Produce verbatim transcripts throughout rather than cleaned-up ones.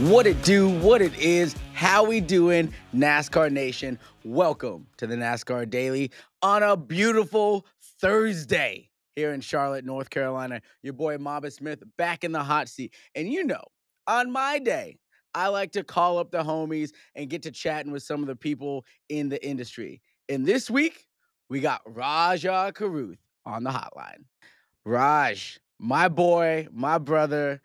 What it do, what it is, how we doing, NASCAR Nation. Welcome to the NASCAR Daily on a beautiful Thursday here in Charlotte, North Carolina. Your boy Mamba Smith back in the hot seat. And you know, on my day, I like to call up the homies and get to chatting with some of the people in the industry. And this week, we got Rajah Caruth on the hotline. Raj, my boy, my brother,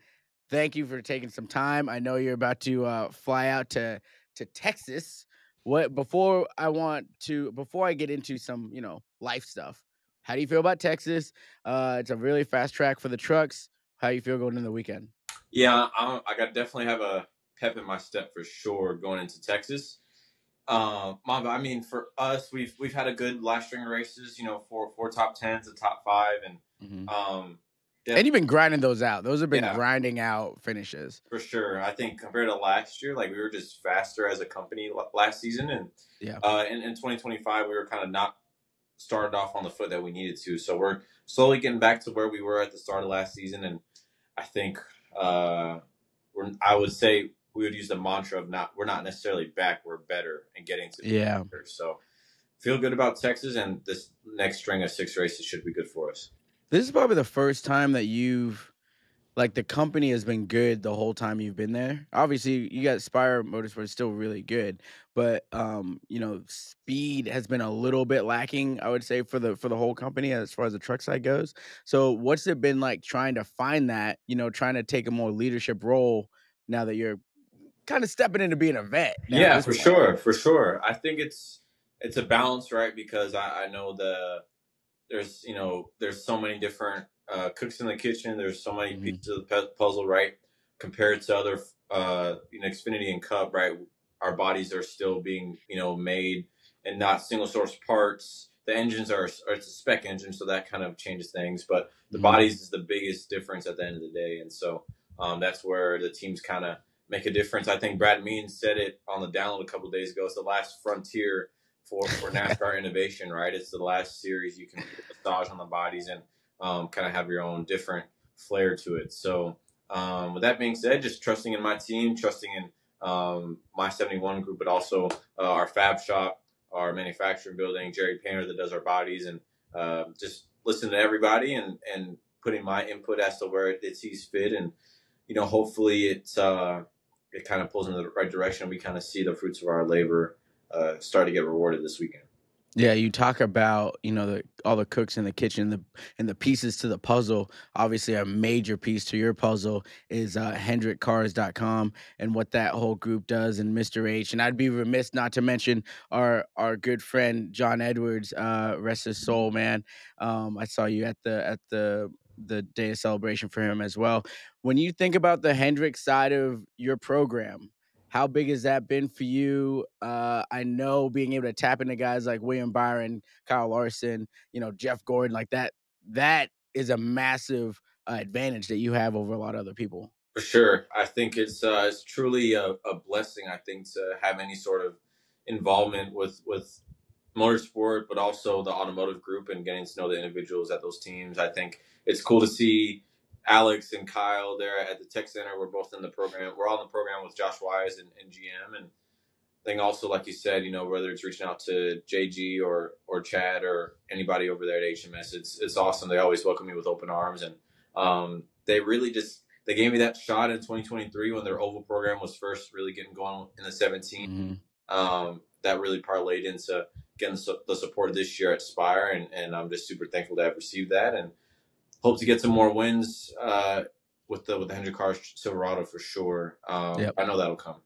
thank you for taking some time. I know you're about to uh, fly out to to Texas. What before I want to before I get into some you know life stuff, how do you feel about Texas? Uh, it's a really fast track for the trucks. How do you feel going into the weekend? Yeah, I, I got definitely have a pep in my step for sure going into Texas. Uh, Mamba, I mean, for us, we've we've had a good last string of races. You know, four four top tens, a top five, and mm-hmm. um. Yeah. And you've been grinding those out. Those have been yeah. grinding out finishes. For sure. I think compared to last year, like we were just faster as a company last season. And yeah. uh, in, in twenty twenty-five, we were kind of not started off on the foot that we needed to. So we're slowly getting back to where we were at the start of last season. And I think uh, we're, I would say we would use the mantra of not, we're not necessarily back. We're better and getting to be yeah. better. So feel good about Texas, and this next string of six races should be good for us. This is probably the first time that you've, like, the company has been good the whole time you've been there. Obviously, you got Spire Motorsports still really good, but um, you know, speed has been a little bit lacking, I would say, for the for the whole company as far as the truck side goes. So, what's it been like trying to find that? You know, trying to take a more leadership role now that you're kind of stepping into being a vet. Yeah, for sure, for sure. I think it's it's a balance, right? Because I, I know the. There's, you know, there's so many different uh, cooks in the kitchen. There's so many mm-hmm. pieces of the puzzle, right? Compared to other, uh, you know, Xfinity and Cup, right? Our bodies are still being, you know, made and not single source parts. The engines are, are it's a spec engine, so that kind of changes things. But the mm-hmm. bodies is the biggest difference at the end of the day. And so um, that's where the teams kind of make a difference. I think Brad Means said it on the download a couple of days ago. It's the last frontier for, for NASCAR innovation, right? It's the last series you can massage on the bodies and um, kind of have your own different flair to it. So um, with that being said, just trusting in my team, trusting in um, my seventy-one group, but also uh, our fab shop, our manufacturing building, Jerry Painter that does our bodies, and uh, just listen to everybody and, and putting my input as to where it, it sees fit. And, you know, hopefully it's, uh, it kind of pulls in the right direction. We kind of see the fruits of our labor Uh, start to get rewarded this weekend. Yeah, you talk about, you know, the, all the cooks in the kitchen, the and the pieces to the puzzle. Obviously, a major piece to your puzzle is uh, Hendrick Cars dot com and what that whole group does, and Mister H. And I'd be remiss not to mention our our good friend John Edwards, uh, rest his soul, man. Um, I saw you at the at the the day of celebration for him as well. When you think about the Hendrick side of your program, how big has that been for you? Uh, I know being able to tap into guys like William Byron, Kyle Larson, you know, Jeff Gordon, like that, that is a massive uh, advantage that you have over a lot of other people. For sure. I think it's, uh, it's truly a, a blessing, I think, to have any sort of involvement with, with motorsport, but also the automotive group and getting to know the individuals at those teams. I think it's cool to see Alex and Kyle there at the Tech Center. We're both in the program. We're all in the program with Josh Wise and, and G M. And I think also, like you said, you know, whether it's reaching out to J G or or Chad or anybody over there at H M S, it's it's awesome. They always welcome me with open arms. And um, they really just, they gave me that shot in twenty twenty-three when their Oval program was first really getting going in the seventeen. Mm-hmm. Um, that really parlayed into getting the support this year at Spire. And, and I'm just super thankful to have received that. And hope to get some more wins uh, with the with the Hendrick Carr Silverado for sure. Um, yep. I know that'll come.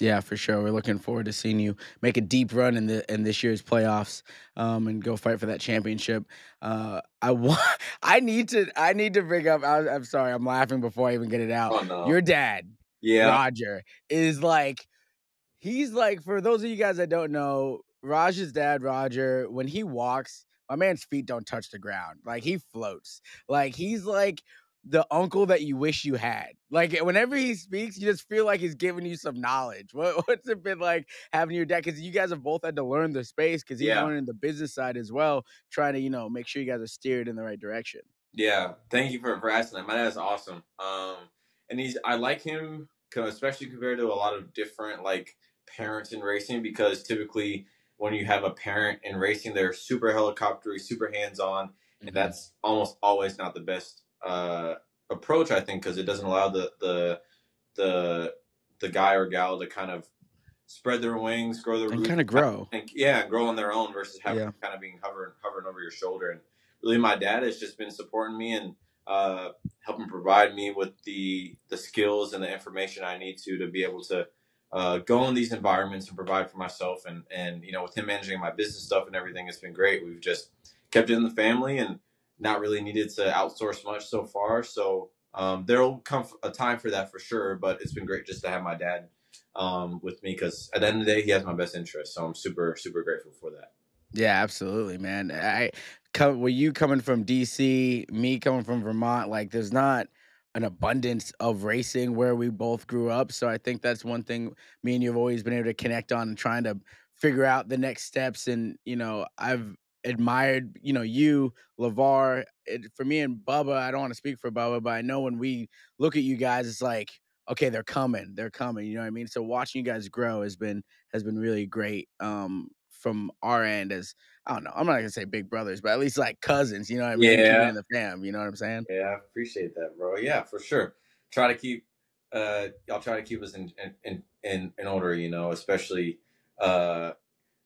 Yeah, for sure. We're looking forward to seeing you make a deep run in the in this year's playoffs um, and go fight for that championship. Uh, I want. I need to. I need to bring up. I, I'm sorry. I'm laughing before I even get it out. Oh, no. Your dad, yeah, Roger, is like. He's like. For those of you guys that don't know, Raj's dad, Roger, when he walks, my man's feet don't touch the ground. Like, he floats. Like, he's like the uncle that you wish you had. Like, whenever he speaks, you just feel like he's giving you some knowledge. What, what's it been like having your dad? Because you guys have both had to learn the space, because he's yeah. learning the business side as well, trying to, you know, make sure you guys are steered in the right direction. Yeah. Thank you for, for asking that. My dad's awesome. Um, and he's I like him especially compared to a lot of different like parents in racing, because typically when you have a parent in racing, they're super helicoptery, super hands-on, and mm-hmm. that's almost always not the best uh, approach, I think, because it doesn't allow the the the the guy or gal to kind of spread their wings, grow their and kind of grow, and, yeah, grow on their own versus having yeah. kind of being hovering hovering over your shoulder. And really, my dad has just been supporting me and uh, helping provide me with the the skills and the information I need to to be able to uh, go in these environments and provide for myself. And and you know, with him managing my business stuff and everything, it's been great. We've just kept it in the family and not really needed to outsource much so far. So um, there'll come a time for that for sure. But it's been great just to have my dad um with me, because at the end of the day he has my best interest, so I'm super super grateful for that. Yeah, absolutely, man. I come were you coming from D C, me coming from Vermont, like there's not an abundance of racing where we both grew up, so I think that's one thing me and you have always been able to connect on and trying to figure out the next steps. And you know, I've admired, you know, you, LeVar, it, for me and Bubba, I don't want to speak for Bubba, but I know when we look at you guys, it's like, okay, they're coming, they're coming. You know what I mean? So watching you guys grow has been has been really great um, from our end as, I don't know, I'm not going to say big brothers, but at least like cousins, you know what I mean? Yeah. In the fam, you know what I'm saying? Yeah, I appreciate that, bro. Yeah, for sure. Try to keep, uh, I'll try to keep us in, in, in, in order, you know, especially, uh,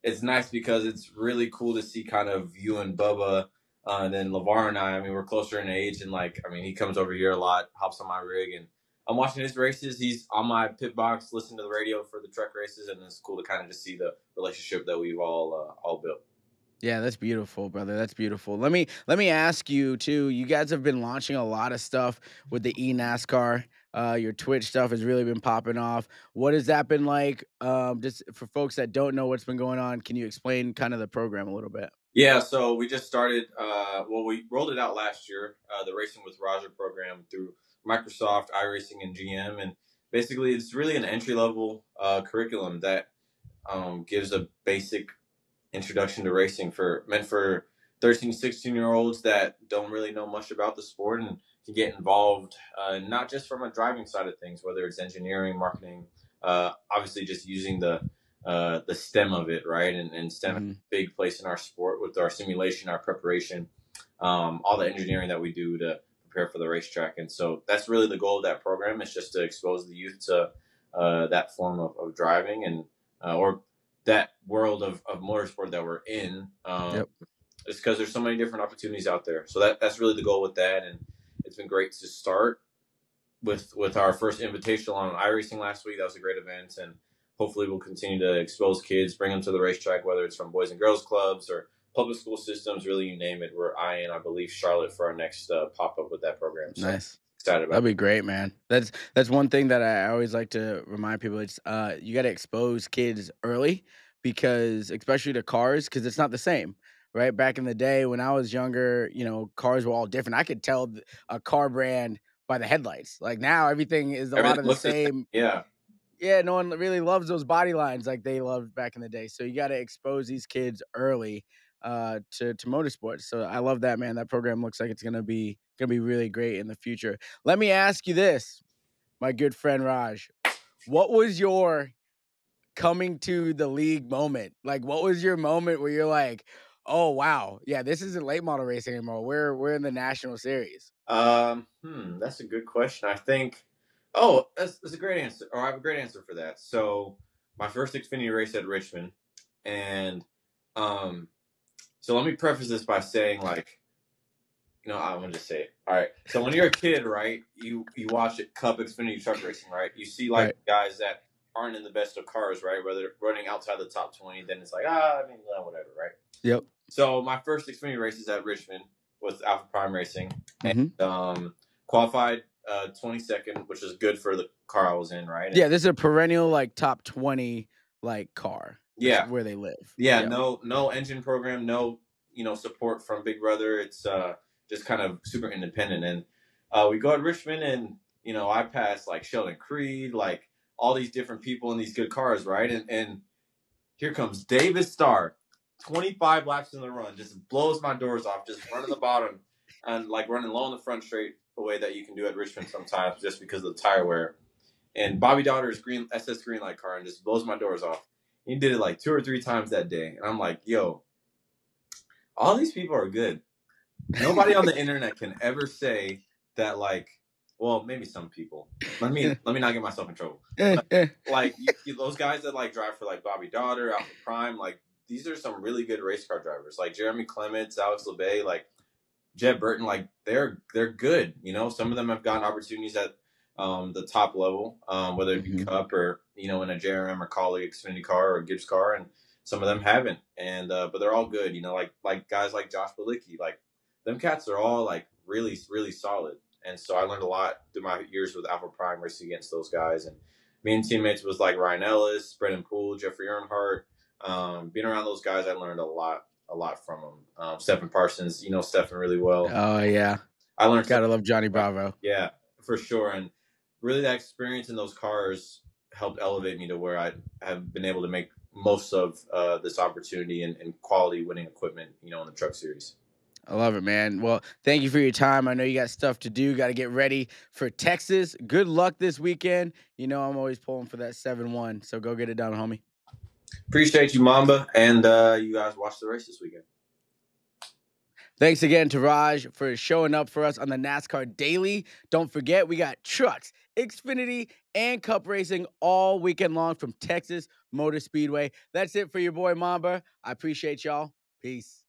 it's nice because it's really cool to see kind of you and Bubba uh, and then LeVar and I, I mean, we're closer in age and like, I mean, he comes over here a lot, hops on my rig and I'm watching his races. He's on my pit box, listening to the radio for the truck races, and it's cool to kind of just see the relationship that we've all uh, all built. Yeah, that's beautiful, brother. That's beautiful. Let me let me ask you too. You guys have been launching a lot of stuff with the E NASCAR. Uh, your Twitch stuff has really been popping off. What has that been like? Um, just for folks that don't know what's been going on, can you explain kind of the program a little bit? Yeah, so we just started. Uh, well, we rolled it out last year, uh, the Racing with Roger program through Microsoft iRacing and G M, and basically it's really an entry-level uh, curriculum that um, gives a basic introduction to racing for meant for thirteen, sixteen year olds that don't really know much about the sport and can get involved uh, not just from a driving side of things, whether it's engineering, marketing, uh, obviously just using the uh, the STEM of it, right? And, and STEM mm-hmm. has a big place in our sport with our simulation, our preparation, um, all the engineering that we do to prepare for the racetrack. And so that's really the goal of that program, is just to expose the youth to uh, that form of, of driving and uh, or that world of, of motorsport that we're in. Um, yep. It's because there's so many different opportunities out there. So that that's really the goal with that. And it's been great to start with with our first invitational on iRacing last week. That was a great event. And hopefully we'll continue to expose kids, bring them to the racetrack, whether it's from boys and girls clubs or public school systems, really, you name it. We're eyeing, I believe, Charlotte for our next uh, pop-up with that program. So nice. Excited about That'd it. Be great, man. That's that's one thing that I always like to remind people. It's uh, you got to expose kids early, because especially to cars, because it's not the same. Right? Back in the day when I was younger, you know, cars were all different. I could tell a car brand by the headlights. Like now everything is a everything lot of the same. The, yeah. Yeah, no one really loves those body lines like they loved back in the day. So you got to expose these kids early uh to to motorsports. So I love that, man. That program looks like it's gonna be gonna be really great in the future. Let me ask you this, my good friend Raj, what was your coming to the league moment? Like, what was your moment where you're like, oh wow, yeah, this isn't late model racing anymore, we're we're in the national series? um hmm, that's a good question. I think oh that's, that's a great answer, or I have a great answer for that. So my first Xfinity race at Richmond, and um so let me preface this by saying, like, you know, I'm going to say it. All right. So when you're a kid, right, you, you watch it, Cup Xfinity truck racing, right? You see, like, right. guys that aren't in the best of cars, right? Whether they're running outside the top twenty, then it's like, ah, I mean, whatever, right? Yep. So my first Xfinity race is at Richmond with Alpha Prime Racing. Mm-hmm. And um, qualified uh, twenty-second, which is good for the car I was in, right? And yeah, this is a perennial, like, top twenty, like, car. Yeah, where they live. Yeah, yeah, no, no engine program, no, you know, support from Big Brother. It's uh, just kind of super independent. And uh, we go to Richmond, and you know, I pass like Sheldon Creed, like all these different people in these good cars, right? And and here comes Davis Starr, twenty-five laps in the run, just blows my doors off, just running the bottom and like running low in the front straight, the way that you can do at Richmond sometimes, just because of the tire wear. and Bobby Daughter's green S S Greenlight car and just blows my doors off. He did it like two or three times that day. And I'm like, yo, all these people are good. Nobody on the internet can ever say that, like, well, maybe some people. Let me let me not get myself in trouble. Like, like you, you, those guys that, like, drive for, like, Bobby Daughter, Alpha Prime, like, these are some really good race car drivers. Like, Jeremy Clements, Alex LeBay, like, Jeb Burton, like, they're they're good. You know, some of them have gotten opportunities at um, the top level, um, whether it be mm-hmm. Cup or, you know, in a J R M or Collie Xfinity car or Gibbs car, and some of them haven't. And uh, but they're all good. You know, like like guys like Josh Balicki, like, them cats are all, like, really, really solid. And so I learned a lot through my years with Alpha Prime Racing against those guys. And being teammates with, like, Ryan Ellis, Brendan Poole, Jeffrey Earnhardt. Um, being around those guys, I learned a lot, a lot from them. Um, Stephen Parsons, you know Stephen really well. Oh, yeah. I learned. Gotta love Johnny Bravo. Yeah, for sure. And really that experience in those cars helped elevate me to where I have been able to make most of uh, this opportunity and, and quality winning equipment, you know, in the Truck Series. I love it, man. Well, thank you for your time. I know you got stuff to do. Got to get ready for Texas. Good luck this weekend. You know I'm always pulling for that seven one, so go get it done, homie. Appreciate you, Mamba, and uh, you guys watch the race this weekend. Thanks again to Raj for showing up for us on the NASCAR Daily. Don't forget, we got trucks, Xfinity, and Cup racing all weekend long from Texas Motor Speedway. That's it for your boy, Mamba. I appreciate y'all. Peace.